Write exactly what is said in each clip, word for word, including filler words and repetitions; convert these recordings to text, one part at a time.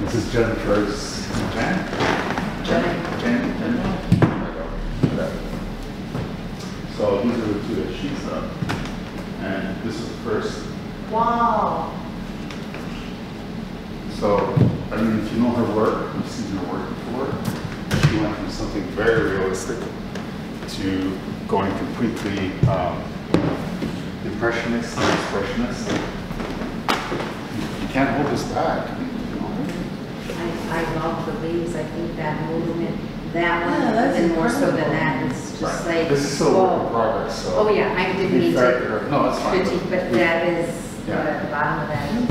This is Jennifer's. Jen? Jen? Jen? Jen? So these are the two that she's done. And this is the first. Wow. So, I mean, if you know her work, you've seen her work before. She went from something very realistic to going completely um, impressionist and expressionist. You can't hold this back. I, I love the leaves. I think that movement, that one, yeah, even more so than that, it's just right. like this is still a work in progress. So oh yeah, I didn't mean to. No, it's fine. Critique, but, but we, that is yeah. uh, the bottom of that,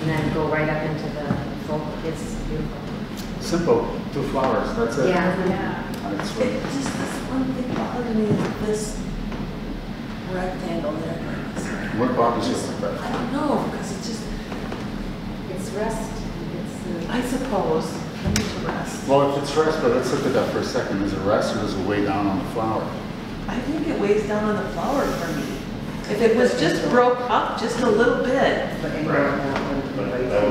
and then go right up into the folk. It's beautiful. Simple, two flowers. That's it. Yeah, yeah. That's what it, just this one thing bothered me with this rectangle there. What bothers you like that? I don't know, because it's just it's rest. I suppose. I need to rest. Well, if it's rest, but let's look at that for a second. Is it rest or does it weigh down on the flower? I think it weighs down on the flower for me. If it was just broke up just a little bit. Right.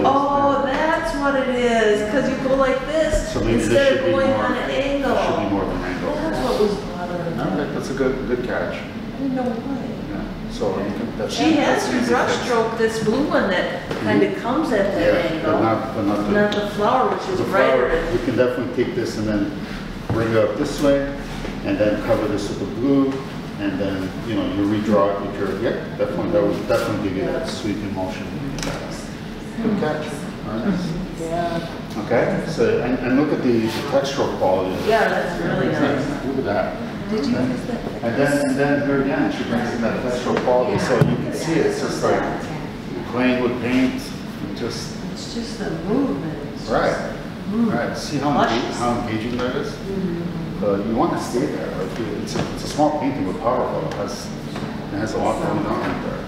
Oh, that's what it is. Because you go like this so instead of going more, on an angle. It should be more of an angle. Well, that's what was bothering me. Okay, that's a good, good catch. I didn't know why. So you can, that's she has her brush stroke, this blue one that kind of comes at that yeah, angle, but not, but not, the, not the flower, which is brighter. Flower, we can definitely take this and then bring it up this way, and then cover this with the blue, and then you know you redraw it with your yeah. Definitely, that would definitely give you yeah. that sweet emotion. Good catch. All right. Yeah. Okay. So and, and look at the textural quality. Yeah, that's really nice. nice. Look at that. Did you notice that? And then, and then here again, she brings in that textural quality, yeah. so you can see it. It's just like playing with paint, and just. It's just the movement. It's right, just, right. See how engaging, how engaging that is. Mm-hmm. uh, you want to stay there. Like it's, a, it's a small painting, but powerful. It has, it has a lot going on there.